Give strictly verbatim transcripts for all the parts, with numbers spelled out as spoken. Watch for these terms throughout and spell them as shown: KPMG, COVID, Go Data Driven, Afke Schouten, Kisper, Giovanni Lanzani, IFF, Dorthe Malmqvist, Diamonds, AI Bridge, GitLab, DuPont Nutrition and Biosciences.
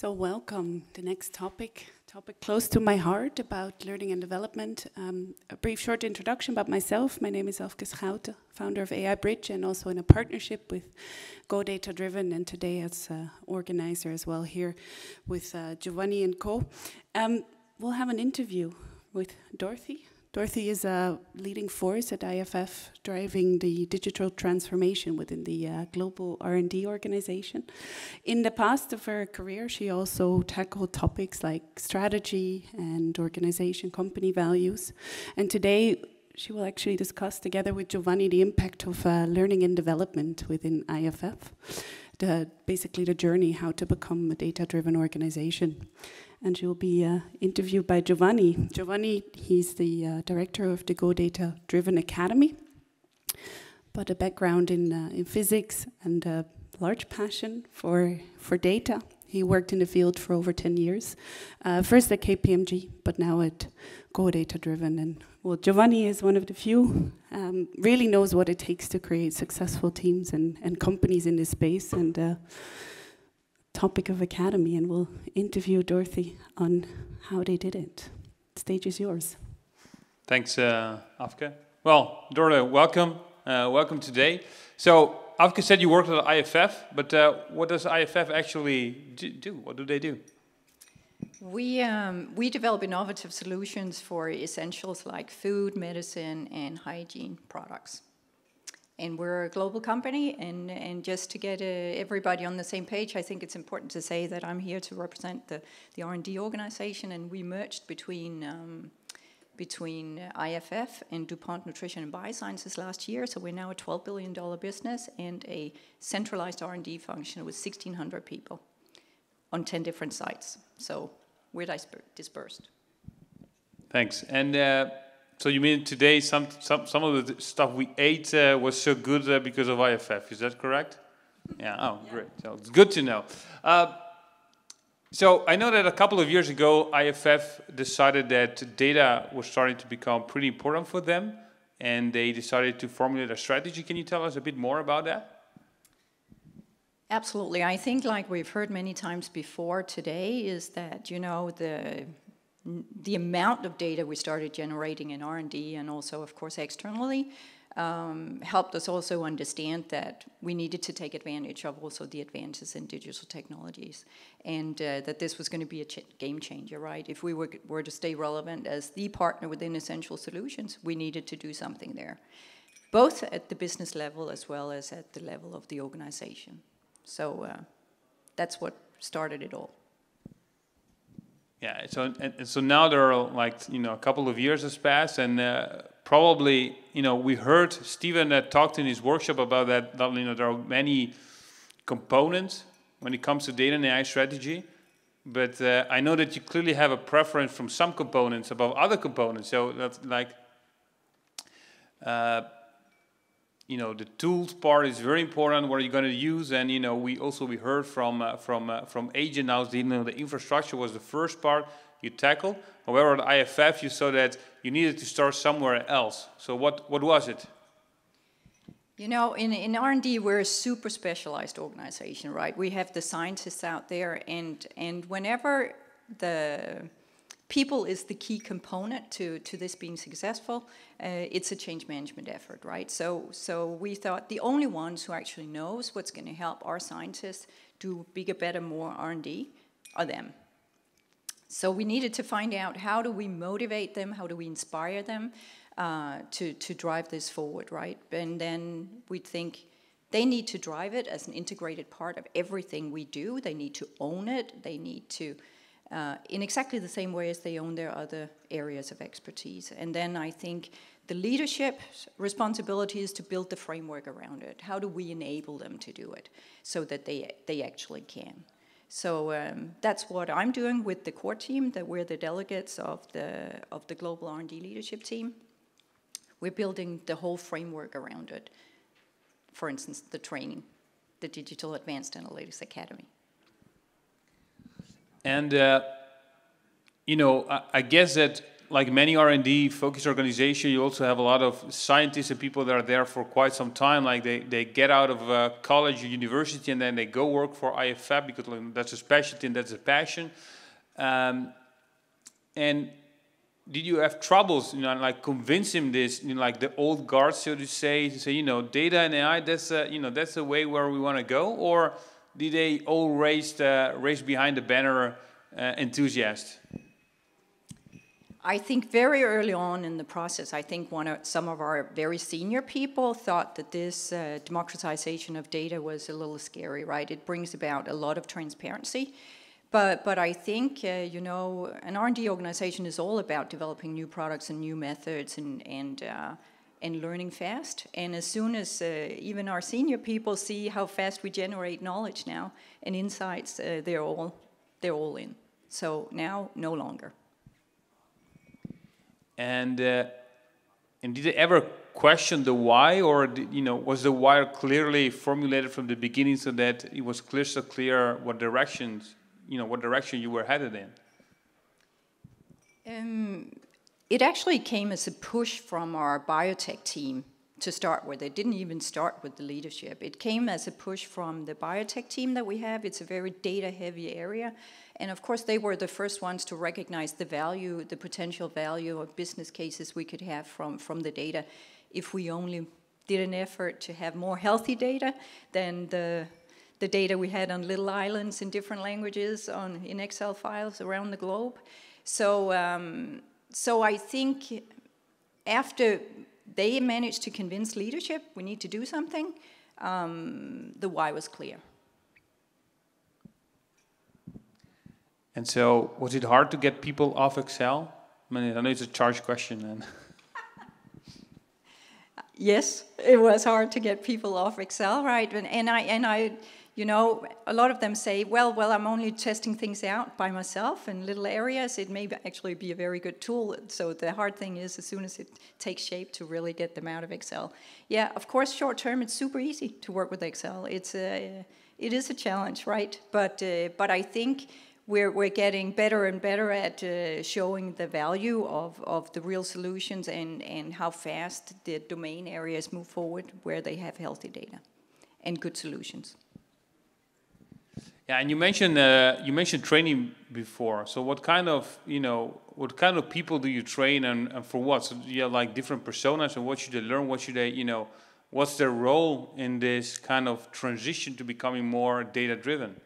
So welcome. The next topic, topic close to my heart about learning and development. Um, a brief short introduction about myself. My name is Afke Schouten, founder of A I Bridge and also in a partnership with Go Data Driven, and today as uh, organizer as well here with uh, Giovanni and co. Um, we'll have an interview with Dorthe. Dorthe is a leading force at I F F driving the digital transformation within the uh, global R and D organization. In the past of her career, she also tackled topics like strategy and organization, company values. And today, she will actually discuss together with Giovanni the impact of uh, learning and development within I F F. The, basically the journey, how to become a data-driven organization. And she will be uh, interviewed by Giovanni. Giovanni, he's the uh, director of the Go Data Driven Academy, but a background in, uh, in physics and a large passion for, for data. He worked in the field for over ten years, uh, first at K P M G, but now at Go Data Driven. And well, Giovanni is one of the few, um, really knows what it takes to create successful teams and, and companies in this space, and uh, topic of academy. And we'll interview Dorthe on how they did it. The stage is yours. Thanks, uh, Afke. Well, Dorthe, welcome. Uh, welcome today. So, Afke said you worked at I F F, but uh, what does I F F actually do? What do they do? We, um, we develop innovative solutions for essentials like food, medicine, and hygiene products. And we're a global company, and, and just to get uh, everybody on the same page, I think it's important to say that I'm here to represent the, the R and D organization, and we merged between um, between I F F and DuPont Nutrition and Biosciences last year. So we're now a twelve billion dollar business and a centralized R and D function with sixteen hundred people on ten different sites. So we're dispersed. Thanks. And uh, so you mean today some, some, some of the stuff we ate uh, was so good uh, because of I F F, is that correct? Yeah, oh, yeah. Great. So it's good to know. Uh, So I know that a couple of years ago, I F F decided that data was starting to become pretty important for them, and they decided to formulate a strategy. Can you tell us a bit more about that? Absolutely. I think, like we've heard many times before today, is that, you know, the the amount of data we started generating in R and D and also, of course, externally, Um, helped us also understand that we needed to take advantage of also the advances in digital technologies, and uh, that this was going to be a ch game changer, right? If we were, were to stay relevant as the partner within essential solutions, we needed to do something there, both at the business level as well as at the level of the organization. So uh, that's what started it all. Yeah, so, and so now there are, like, you know, a couple of years has passed, and uh, probably, you know, we heard Stephen uh, talked in his workshop about that, that, you know, there are many components when it comes to data and A I strategy, but uh, I know that you clearly have a preference from some components above other components, so that's like, uh, you know, the tools part is very important, what are you going to use, and, you know, we also, we heard from, uh, from, uh, from Agent now, you know, the infrastructure was the first part you tackled. However, at I F F, you saw that you needed to start somewhere else. So what, what was it? You know, in, in R and D, we're a super specialized organization, right? We have the scientists out there, and, and whenever the people is the key component to, to this being successful, uh, it's a change management effort, right? So, so we thought the only ones who actually knows what's going to help our scientists do bigger, better, more R and D are them. So we needed to find out, how do we motivate them, how do we inspire them uh, to, to drive this forward, right? And then we think they need to drive it as an integrated part of everything we do. They need to own it. They need to, uh, in exactly the same way as they own their other areas of expertise. And then I think the leadership responsibility is to build the framework around it. How do we enable them to do it so that they, they actually can? So um, that's what I'm doing with the core team, that we're the delegates of the, of the global R and D leadership team. We're building the whole framework around it. For instance, the training, the Digital Advanced Analytics Academy. And, uh, you know, I, I guess that like many R and D focused organization, you also have a lot of scientists and people that are there for quite some time. Like they, they get out of uh, college or university and then they go work for I F F because that's a specialty and that's a passion. Um, and did you have troubles, you know, like convincing this, you know, like the old guard, so to say, to say, you know, data and A I, that's a, you know, that's the way where we want to go? Or did they all race, uh, race behind the banner uh, enthusiast? I think very early on in the process, I think one of, some of our very senior people thought that this uh, democratization of data was a little scary, right? It brings about a lot of transparency. But, but I think, uh, you know, an R and D organization is all about developing new products and new methods and, and, uh, and learning fast. And as soon as uh, even our senior people see how fast we generate knowledge now and insights, uh, they're, all, they're all in. So now, no longer. And, uh, and did they ever question the why, or did, you know, was the why clearly formulated from the beginning so that it was clear, so clear what directions, you know, what direction you were headed in? Um, it actually came as a push from our biotech team to start with. It didn't even start with the leadership. It came as a push from the biotech team that we have. It's a very data-heavy area. And of course, they were the first ones to recognize the value, the potential value of business cases we could have from, from the data. If we only did an effort to have more healthy data than the, the data we had on little islands in different languages on, in Excel files around the globe. So, um, so I think after they managed to convince leadership we need to do something, um, the why was clear. And so, was it hard to get people off Excel? I mean, I know it's a charged question. And yes, it was hard to get people off Excel, right? And, and I, and I, you know, a lot of them say, "Well, well, I'm only testing things out by myself in little areas. It may actually be a very good tool." So the hard thing is, as soon as it takes shape, to really get them out of Excel. Yeah, of course, short term, it's super easy to work with Excel. It's a, it is a challenge, right? But, uh, but I think. We're, we're getting better and better at uh, showing the value of, of the real solutions and, and how fast the domain areas move forward where they have healthy data and good solutions. Yeah, and you mentioned uh, you mentioned training before. So what kind of, you know, what kind of people do you train, and, and for what? So you have like different personas, and what should they learn? What should they, you know, what's their role in this kind of transition to becoming more data-driven?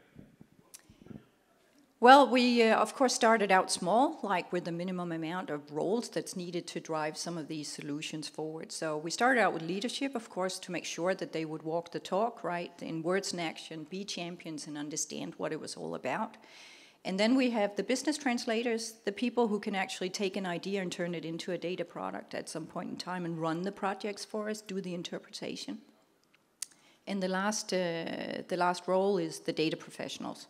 Well, we, uh, of course, started out small, like with the minimum amount of roles that's needed to drive some of these solutions forward. So we started out with leadership, of course, to make sure that they would walk the talk, right, in words and action, be champions and understand what it was all about. And then we have the business translators, the people who can actually take an idea and turn it into a data product at some point in time and run the projects for us, do the interpretation. And the last, uh, the last role is the data professionals.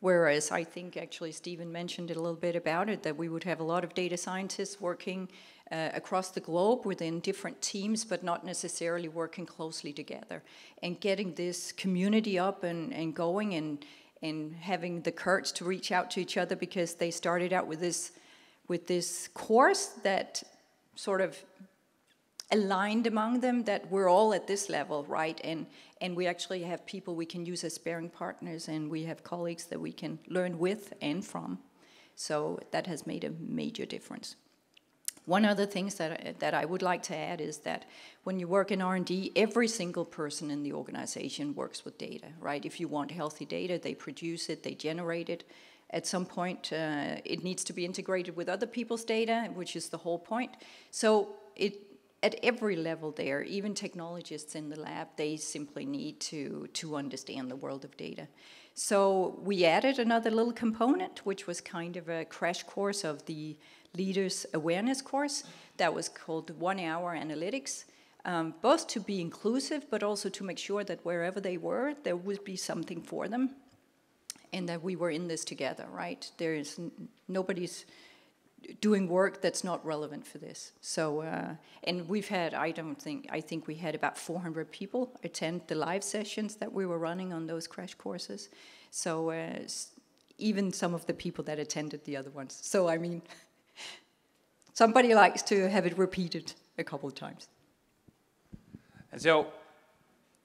Whereas I think actually Stephen mentioned it a little bit about it, that we would have a lot of data scientists working uh, across the globe within different teams, but not necessarily working closely together. And getting this community up and, and going and, and having the courage to reach out to each other, because they started out with this, with this course that sort of aligned among them that we're all at this level, right? And and we actually have people we can use as sparring partners, and we have colleagues that we can learn with and from. So that has made a major difference. One other thing that, that I would like to add is that when you work in R and D, every single person in the organization works with data, right? If you want healthy data, they produce it, they generate it. At some point, uh, it needs to be integrated with other people's data, which is the whole point. So it at every level there, even technologists in the lab, they simply need to, to understand the world of data. So we added another little component, which was kind of a crash course of the Leaders Awareness course that was called One Hour Analytics, um, both to be inclusive, but also to make sure that wherever they were, there would be something for them, and that we were in this together, right? There is nobody's doing work that's not relevant for this. So, uh, and we've had, I don't think, I think we had about four hundred people attend the live sessions that we were running on those crash courses. So uh, even some of the people that attended the other ones. So I mean, Somebody likes to have it repeated a couple of times. And so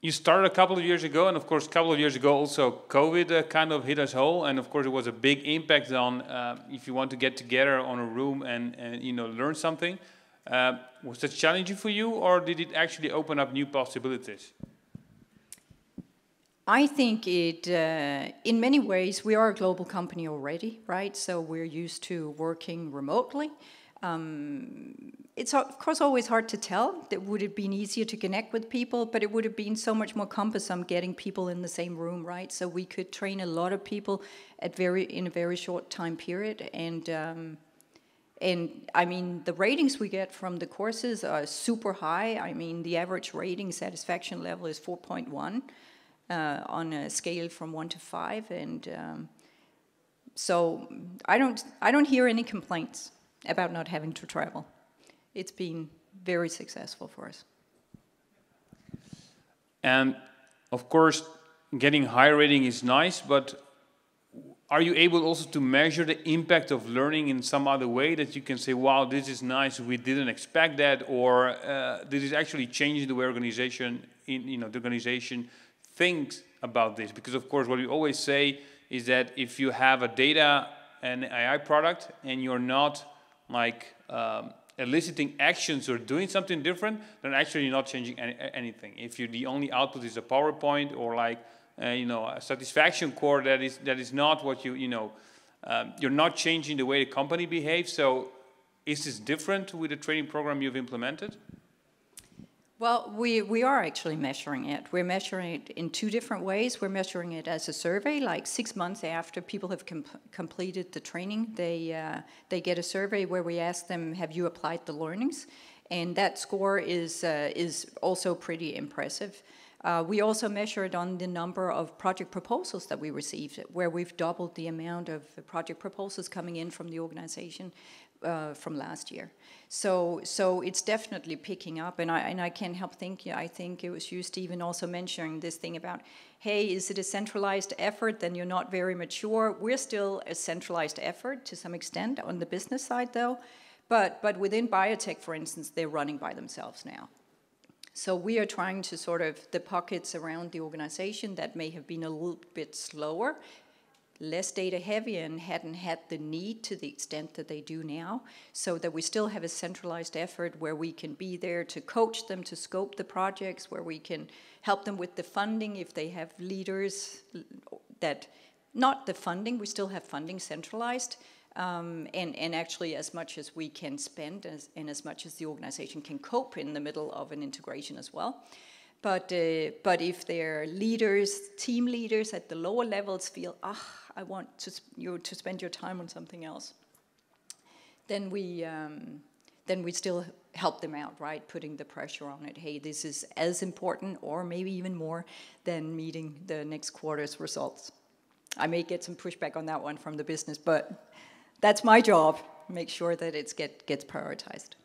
you started a couple of years ago, and of course, a couple of years ago also COVID uh, kind of hit us whole, and of course it was a big impact on uh, if you want to get together on a room and, and you know, learn something. Uh, was that challenging for you, or did it actually open up new possibilities? I think it, uh, in many ways, we are a global company already, right? So we're used to working remotely. Um, it's of course always hard to tell. That would have been easier to connect with people, but it would have been so much more cumbersome getting people in the same room, right? So we could train a lot of people at very in a very short time period, and um, and I mean the ratings we get from the courses are super high. I mean the average rating satisfaction level is four point one uh, on a scale from one to five, and um, so I don't I don't hear any complaints about not having to travel. It's been very successful for us. And of course, getting high rating is nice, but are you able also to measure the impact of learning in some other way that you can say, wow, this is nice, we didn't expect that, or uh, this is actually changing the way organization, in, you know, the organization thinks about this? Because of course, what we always say is that if you have a data and A I product and you're not like um, eliciting actions or doing something different, then actually you're not changing any, anything. If you the only output is a PowerPoint or like uh, you know a satisfaction score, that is that is not what you you know um, you're not changing the way the company behaves. So is this different with the training program you've implemented? Well, we, we are actually measuring it. We're measuring it in two different ways. We're measuring it as a survey, like six months after people have com completed the training, they, uh, they get a survey where we ask them, have you applied the learnings? And that score is, uh, is also pretty impressive. Uh, we also measure it on the number of project proposals that we received, where we've doubled the amount of project proposals coming in from the organization Uh, from last year, so so it's definitely picking up, and I and I can't help thinking. I think it was you, Stephen, also mentioning this thing about, hey, is it a centralized effort? Then you're not very mature. We're still a centralized effort to some extent on the business side, though, but but within biotech, for instance, they're running by themselves now. So we are trying to sort of the pockets around the organization that may have been a little bit slower, less data heavy, and hadn't had the need to the extent that they do now, so that we still have a centralized effort where we can be there to coach them, to scope the projects, where we can help them with the funding if they have leaders that, not the funding, we still have funding centralized, um, and, and actually as much as we can spend as, and as much as the organization can cope in the middle of an integration as well. But, uh, but if their leaders, team leaders at the lower levels feel, ah, oh, I want to sp you to spend your time on something else, then we, um, then we still help them out, right? Putting the pressure on it. Hey, this is as important or maybe even more than meeting the next quarter's results. I may get some pushback on that one from the business, but that's my job. Make sure that it get, gets prioritized.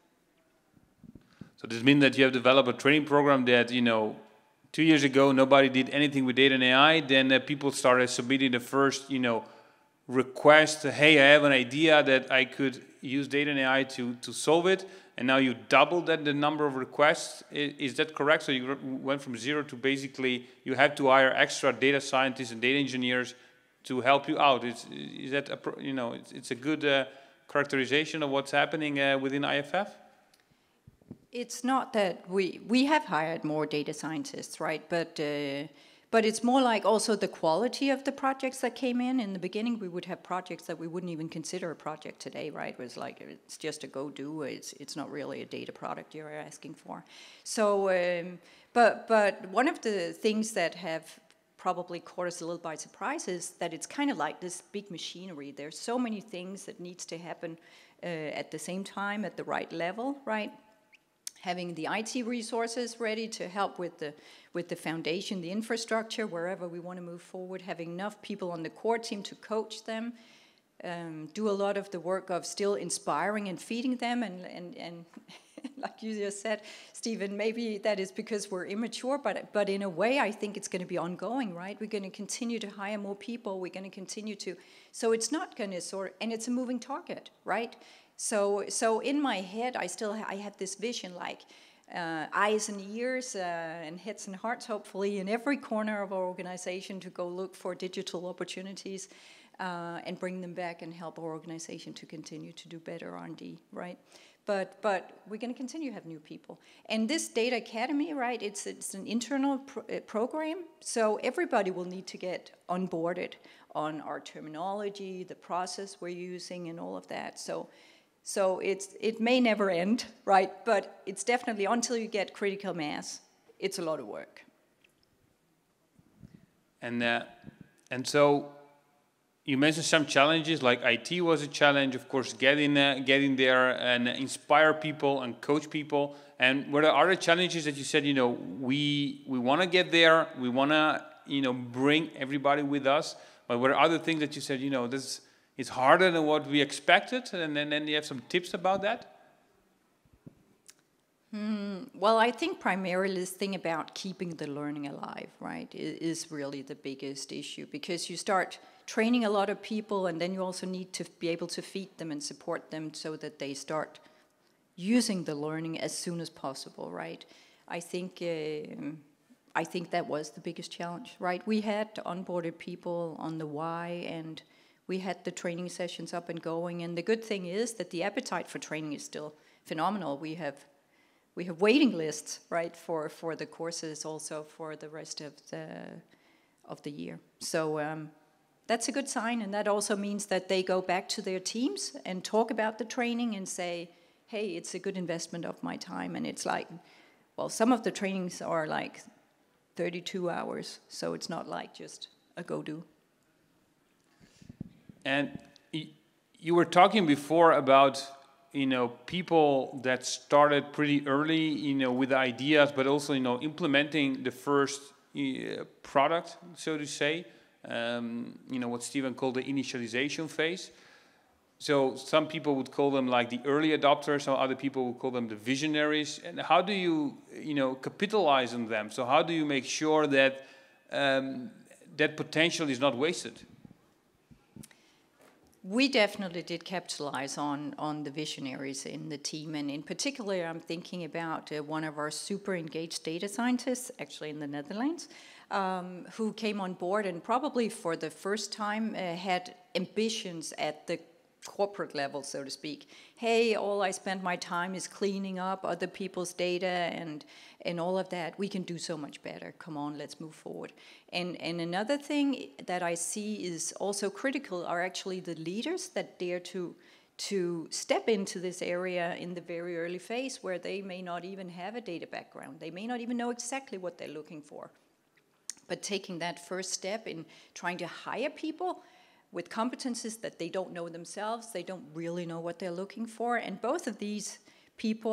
So this means that you have developed a training program that, you know, two years ago, nobody did anything with data and A I. Then uh, people started submitting the first, you know, request, hey, I have an idea that I could use data and A I to, to solve it. And now you doubled that, the number of requests. Is, is that correct? So you went from zero to basically you had to hire extra data scientists and data engineers to help you out. Is, is that, a, you know, it's, it's a good uh, characterization of what's happening uh, within I F F? It's not that we we have hired more data scientists, right? But uh, but it's more like also the quality of the projects that came in. In the beginning, we would have projects that we wouldn't even consider a project today, right? It was like it's just a go do. It's it's not really a data product you're asking for. So, um, but but one of the things that have probably caught us a little by surprise is that it's kind of like this big machinery. There's so many things that needs to happen uh, at the same time at the right level, right? Having the I T resources ready to help with the, with the foundation, the infrastructure, wherever we want to move forward, having enough people on the core team to coach them, um, do a lot of the work of still inspiring and feeding them, and, and, and like you just said, Stephen, maybe that is because we're immature, but, but in a way I think it's going to be ongoing, right? We're going to continue to hire more people, we're going to continue to, so it's not going to sort of, and it's a moving target, right? So, so in my head, I still ha I had this vision, like uh, eyes and ears uh, and heads and hearts, hopefully, in every corner of our organization to go look for digital opportunities uh, and bring them back and help our organization to continue to do better R and D, right? But, but we're going to continue to have new people. And this Data Academy, right, it's, it's an internal pr program, so everybody will need to get onboarded on our terminology, the process we're using, and all of that. So, so it's, it may never end, right, but it's definitely, until you get critical mass, it's a lot of work. And, uh, and so... you mentioned some challenges, like I T was a challenge, of course, getting uh, getting there and inspire people and coach people. And were there other challenges that you said, you know, we we want to get there, we want to, you know, bring everybody with us? But were there other things that you said, you know, this is harder than what we expected? And then, then you have some tips about that? Mm, well, I think primarily this thing about keeping the learning alive, right, is really the biggest issue, because you start training a lot of people, and then you also need to be able to feed them and support them so that they start using the learning as soon as possible, right? I think uh, I think that was the biggest challenge, right? We had onboarded people on the why, and we had the training sessions up and going, and the good thing is that the appetite for training is still phenomenal. We have we have waiting lists, right, for, for the courses, also for the rest of the, of the year. So... Um, that's a good sign, and that also means that they go back to their teams and talk about the training and say, hey, it's a good investment of my time. And it's like, well, some of the trainings are like thirty-two hours, so it's not like just a go-do. And you were talking before about, you know, people that started pretty early, you know, with ideas, but also, you know, implementing the first uh, product, so to say. Um, you know, what Stephen called the initialization phase. So some people would call them like the early adopters, some other people would call them the visionaries. And how do you, you know, capitalize on them? So how do you make sure that um, that potential is not wasted? We definitely did capitalize on, on the visionaries in the team. And in particular, I'm thinking about uh, one of our super engaged data scientists, actually in the Netherlands, Um, who came on board and probably for the first time uh, had ambitions at the corporate level, so to speak. Hey, all I spend my time is cleaning up other people's data and and all of that. We can do so much better. Come on, let's move forward. And and another thing that I see is also critical are actually the leaders that dare to to step into this area in the very early phase, where they may not even have a data background. They may not even know exactly what they're looking for. But taking that first step in trying to hire people with competencies that they don't know themselves, they don't really know what they're looking for. And both of these people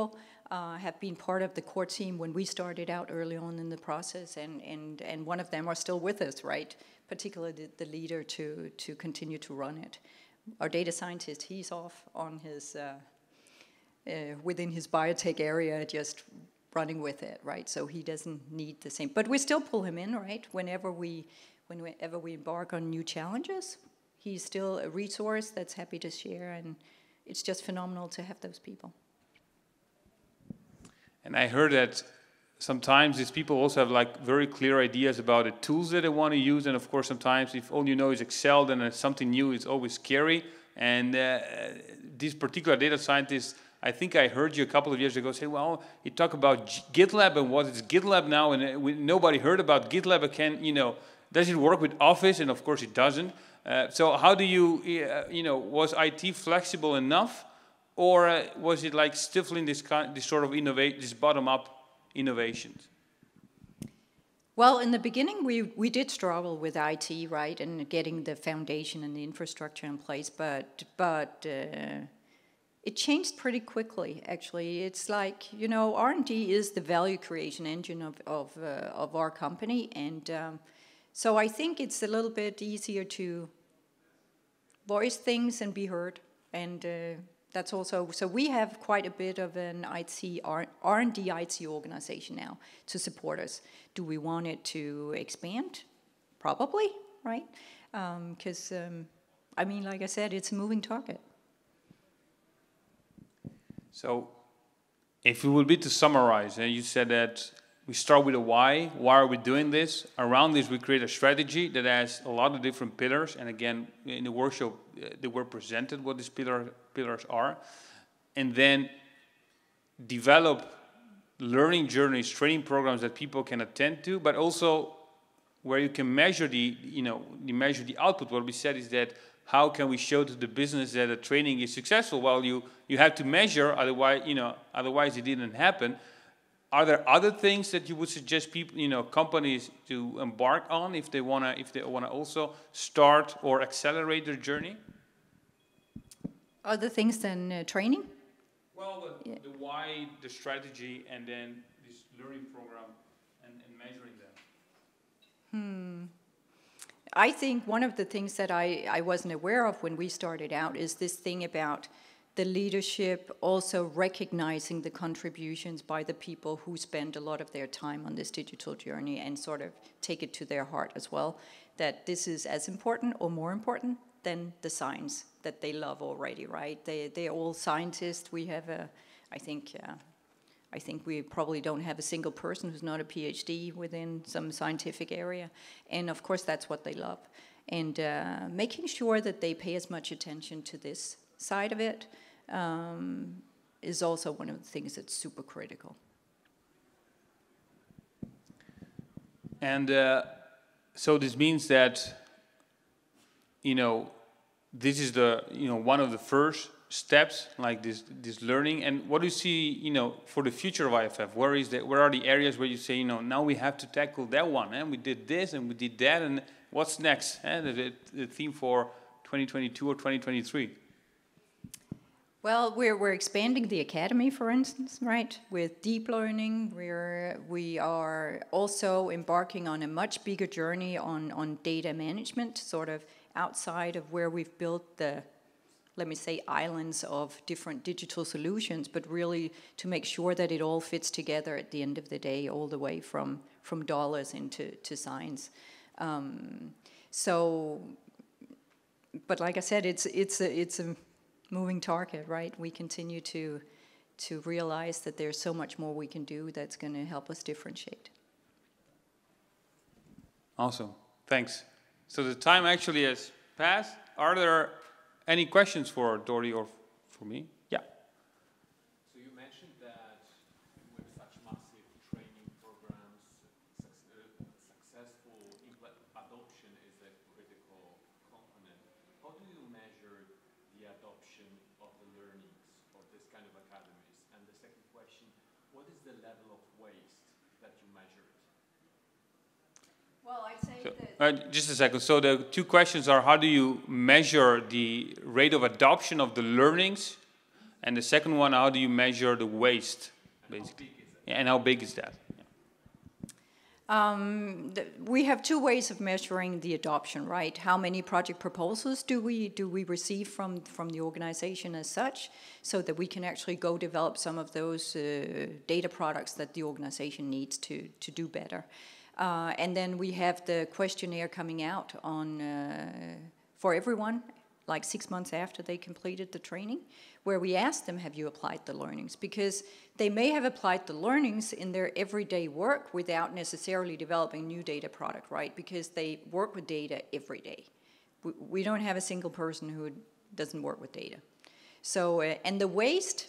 uh, have been part of the core team when we started out early on in the process, and, and, and one of them are still with us, right? Particularly the, the leader to, to continue to run it. Our data scientist, he's off on his, uh, uh, within his biotech area, just running with it, right? So he doesn't need the same, but we still pull him in, right? Whenever we, whenever we embark on new challenges, he's still a resource that's happy to share, and it's just phenomenal to have those people. And I heard that sometimes these people also have like very clear ideas about the tools that they want to use, and of course sometimes if all you know is Excel, then something new is always scary. And uh, these particular data scientists, I think I heard you a couple of years ago say, well, you talk about GitLab and what is GitLab now, and we, nobody heard about GitLab again, you know, does it work with Office? And of course it doesn't. Uh, so how do you, uh, you know, was I T flexible enough, or uh, was it like stifling this, kind, this sort of innovate, this bottom-up innovations? Well, in the beginning, we, we did struggle with I T, right, and getting the foundation and the infrastructure in place, but, but, uh, it changed pretty quickly, actually. It's like, you know, R and D is the value creation engine of, of, uh, of our company. And um, so I think it's a little bit easier to voice things and be heard. And uh, that's also, so we have quite a bit of an I T, R and D I T organization now to support us. Do we want it to expand? Probably, right? Because, um, um, I mean, like I said, it's a moving target. So if it would be to summarize, and you said that we start with a why. Why are we doing this? Around this, we create a strategy that has a lot of different pillars. And again, in the workshop, uh, they were presented what these pillar, pillars are. And then develop learning journeys, training programs that people can attend to, but also where you can measure the, you know, you measure the output. What we said is that how can we show to the business that a training is successful? Well, you, you have to measure, otherwise, you know, otherwise it didn't happen. Are there other things that you would suggest people, you know, companies to embark on if they wanna, if they wanna also start or accelerate their journey? Other things than uh, training? Well, the, yeah. the why, the strategy, and then this learning program and, and measuring them. Hmm. I think one of the things that I, I wasn't aware of when we started out is this thing about the leadership also recognizing the contributions by the people who spend a lot of their time on this digital journey and sort of take it to their heart as well, that this is as important or more important than the science that they love already, right? They, they're all scientists. We have a, I think, uh, I think we probably don't have a single person who's not a PhD within some scientific area. And of course, that's what they love. And uh, making sure that they pay as much attention to this side of it um, is also one of the things that's super critical. And uh, so this means that, you know, this is the, you know, one of the first steps, like this this learning. And what do you see, you know, for the future of I F F? Where is that? Where are the areas where you say, you know, now we have to tackle that one, and we did this and we did that, and what's next? And the, the theme for twenty twenty-two or twenty twenty-three. Well, we're, we're expanding the academy, for instance, right? With deep learning, we're, we are also embarking on a much bigger journey on, on data management, sort of outside of where we've built the, let me say, islands of different digital solutions, but really to make sure that it all fits together at the end of the day, all the way from, from dollars into to science. Um, so, but like I said, it's, it's a... It's a moving target, right? We continue to to realize that there's so much more we can do that's going to help us differentiate. Awesome. Thanks. So the time actually has passed. Are there any questions for Dorthe or for me? Yeah. So you mentioned that with such massive training programs, successful adoption is a critical component. How do you measure the adoption of the learnings of this kind of academies? And the second question, what is the level of waste that you measured? Well, I'd say so, that... Uh, just a second. So the two questions are, how do you measure the rate of adoption of the learnings? And the second one, how do you measure the waste, basically? And how big is that? Um, the, we have two ways of measuring the adoption, right? How many project proposals do we do we receive from from the organization as such, so that we can actually go develop some of those uh, data products that the organization needs to to do better. Uh, and then we have the questionnaire coming out on uh, for everyone, like six months after they completed the training, where we ask them, have you applied the learnings? Because they may have applied the learnings in their everyday work without necessarily developing new data product, right? Because they work with data every day. We, we don't have a single person who doesn't work with data. So, uh, and the waste,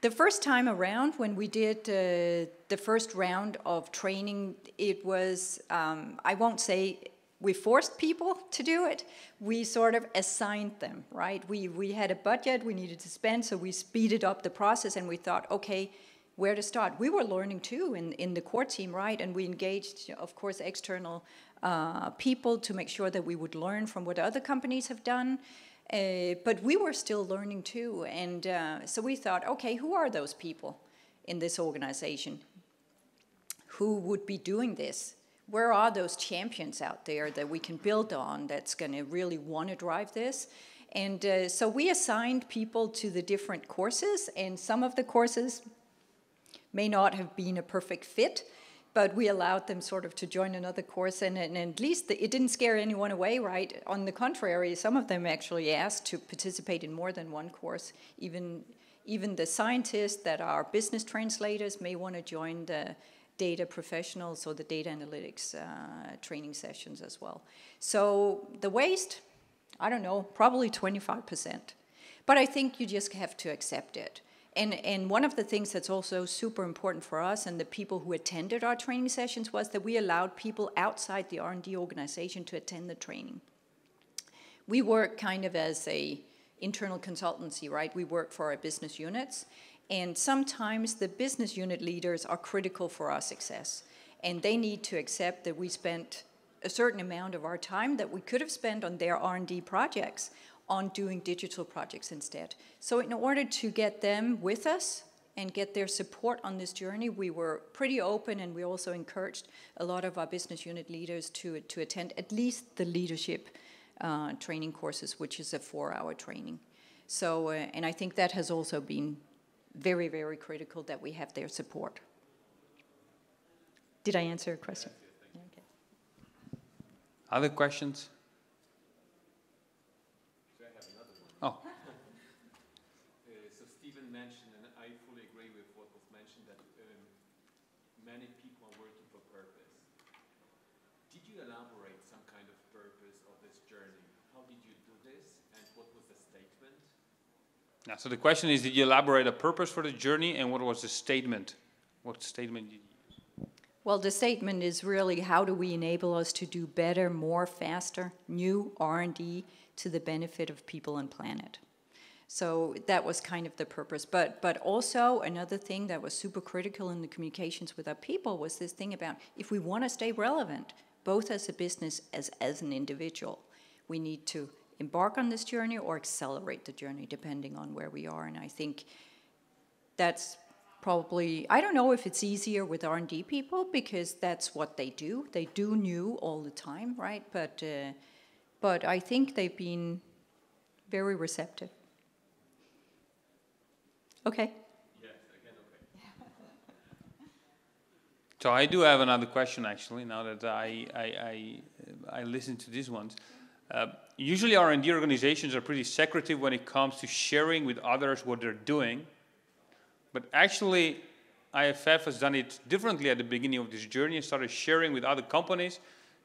the first time around when we did uh, the first round of training, it was, um, I won't say, we forced people to do it. We sort of assigned them, right? We, we had a budget we needed to spend, so we speeded up the process and we thought, okay, where to start? We were learning too in, in the core team, right? And we engaged, of course, external uh, people to make sure that we would learn from what other companies have done. Uh, but we were still learning too. And uh, so we thought, okay, who are those people in this organization who would be doing this? Where are those champions out there that we can build on that's going to really want to drive this? And uh, so we assigned people to the different courses, and some of the courses may not have been a perfect fit but we allowed them sort of to join another course, and, and at least the, it didn't scare anyone away, right? On the contrary, some of them actually asked to participate in more than one course. Even, even the scientists that are business translators may want to join the data professionals or the data analytics uh, training sessions as well. So the waste, I don't know, probably twenty-five percent. But I think you just have to accept it. And, and one of the things that's also super important for us and the people who attended our training sessions was that we allowed people outside the R and D organization to attend the training. We work kind of as a internal consultancy, right? We work for our business units. And sometimes the business unit leaders are critical for our success. And they need to accept that we spent a certain amount of our time that we could have spent on their R and D projects on doing digital projects instead. So in order to get them with us and get their support on this journey, we were pretty open, and we also encouraged a lot of our business unit leaders to, to attend at least the leadership uh, training courses, which is a four-hour training. So, uh, and I think that has also been very, very critical that we have their support. Did I answer your question? Yes, yes, okay. Other questions? Do I have another one? Oh. uh, so Stephen mentioned, and I fully agree with what was mentioned, that um, many people are working for purpose. Did you elaborate some kind of purpose of this journey? How did you do this, and what was the statement? Now, so the question is, did you elaborate a purpose for the journey, and what was the statement? What statement did you use? Well, the statement is really, how do we enable us to do better, more, faster, new R and D to the benefit of people and planet? So that was kind of the purpose. But, but also, another thing that was super critical in the communications with our people was this thing about, if we want to stay relevant, both as a business as as an individual, we need to embark on this journey or accelerate the journey, depending on where we are. And I think that's probably, I don't know if it's easier with R and D people, because that's what they do. They do new all the time, right? But, uh, but I think they've been very receptive. Okay. Yes, again, okay. So I do have another question, actually, now that I, I, I, I listened to these ones. Uh, usually R and D organizations are pretty secretive when it comes to sharing with others what they're doing. But actually, I F F has done it differently at the beginning of this journey and started sharing with other companies,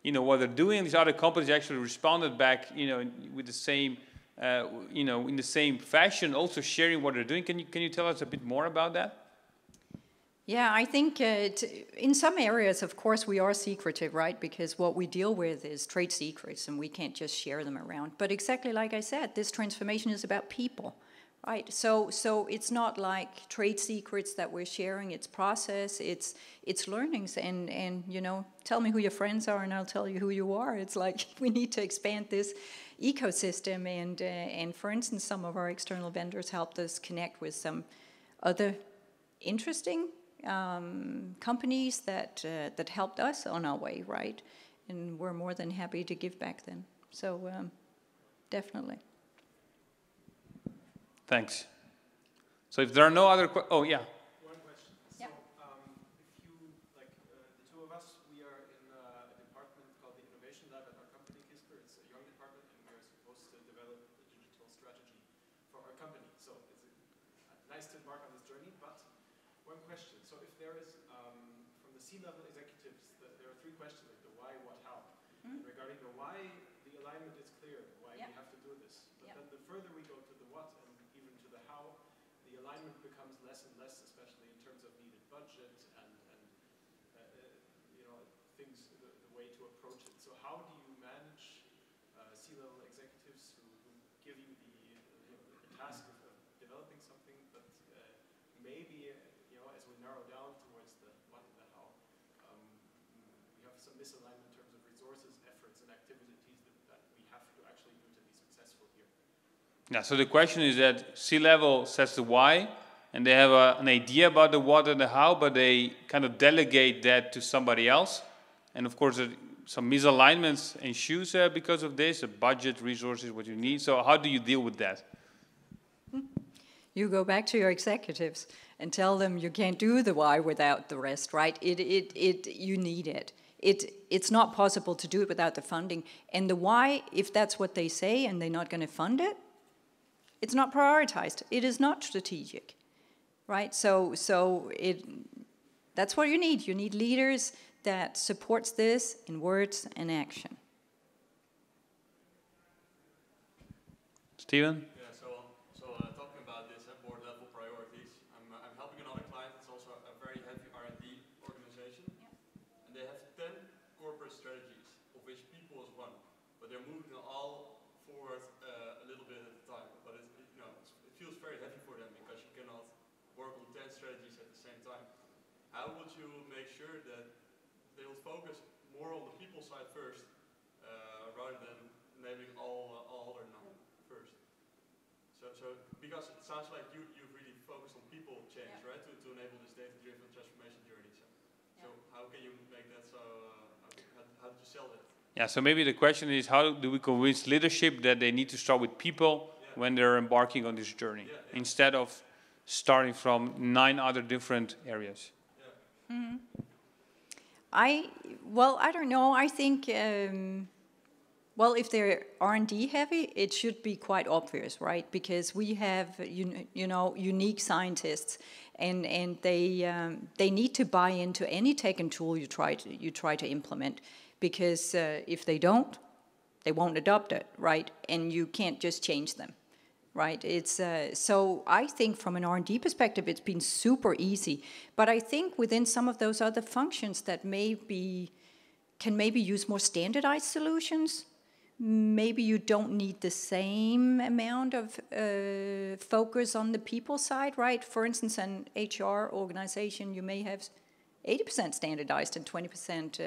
you know, what they're doing. These other companies actually responded back, you know, with the same, uh, you know, in the same fashion, also sharing what they're doing. Can you, can you tell us a bit more about that? Yeah, I think uh, t in some areas, of course, we are secretive, right? Because what we deal with is trade secrets, and we can't just share them around. But exactly like I said, this transformation is about people, right? So, so it's not like trade secrets that we're sharing. It's process, it's it's learnings, and and you know, tell me who your friends are, and I'll tell you who you are. It's like we need to expand this ecosystem, and uh, and for instance, some of our external vendors helped us connect with some other interesting Um, companies that uh, that helped us on our way, right? And we're more than happy to give back then. So um, definitely. Thanks. So if there are no other questions, oh yeah. One question. Yeah. So um, if you, like uh, the two of us, we are in a department called the Innovation Lab at our company, Kisper. It's a young department, and we are supposed to develop a digital strategy for our company. So it's a, nice to embark on this journey, but one question. So if there is, um, from the C-level executives, the, there are three questions, like the why, what, how. Mm-hmm. Regarding the why, the alignment is clear, why yep. we have to do this. But yep. then the further we go to the what and even to the how, the alignment becomes less and less, especially in terms of needed budget and, and uh, you know, things, the, the way to approach it. So how do you manage uh, C-level executives who, who give you the, uh, the task of uh, developing something, but uh, maybe uh, narrow down towards the what and the how. Um, we have some misalignment in terms of resources, efforts, and activities that, that we have to actually do to be successful here. Yeah, so the question is that C-level says the why, and they have a, an idea about the what and the how, but they kind of delegate that to somebody else. And of course, some misalignments ensue uh, because of this, the budget, resources, what you need. So how do you deal with that? you go back to your executives and tell them you can't do the why without the rest, right? It, it, it, you need it. It, it's not possible to do it without the funding. And the why, if that's what they say and they're not going to fund it, it's not prioritized. It is not strategic, right? So, so it, that's what you need. You need leaders that supports this in words and action. Steven? How would you make sure that they will focus more on the people side first, uh, rather than naming all uh, all or none first? So, so because it sounds like you you really focus on people change, yeah. right? To, to enable this data-driven transformation journey. So, yeah. so how can you make that so? Uh, how, how do you sell that? Yeah. So maybe the question is, how do we convince leadership that they need to start with people yeah. when they're embarking on this journey, yeah, yeah. instead of starting from nine other different areas? Mm-hmm. I, well, I don't know. I think, um, well, if they're R and D heavy, it should be quite obvious, right? Because we have, you, you know, unique scientists, and, and they, um, they need to buy into any tech and tool you try to, you try to implement, because uh, if they don't, they won't adopt it, right? And you can't just change them. Right, it's uh, so I think from an R and D perspective, it's been super easy. But I think within some of those other functions that maybe can maybe use more standardized solutions, maybe you don't need the same amount of uh, focus on the people side, right? For instance, an H R organization, you may have eighty percent standardized and twenty percent uh,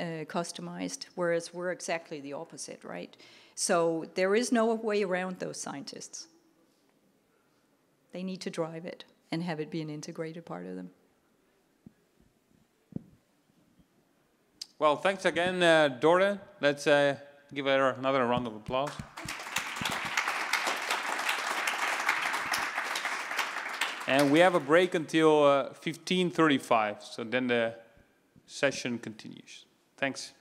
uh, customized, whereas we're exactly the opposite, right? So there is no way around those scientists. They need to drive it and have it be an integrated part of them. Well, thanks again, uh, Dorthe. Let's uh, give her another round of applause. And we have a break until uh, fifteen thirty-five, so then the session continues. Thanks.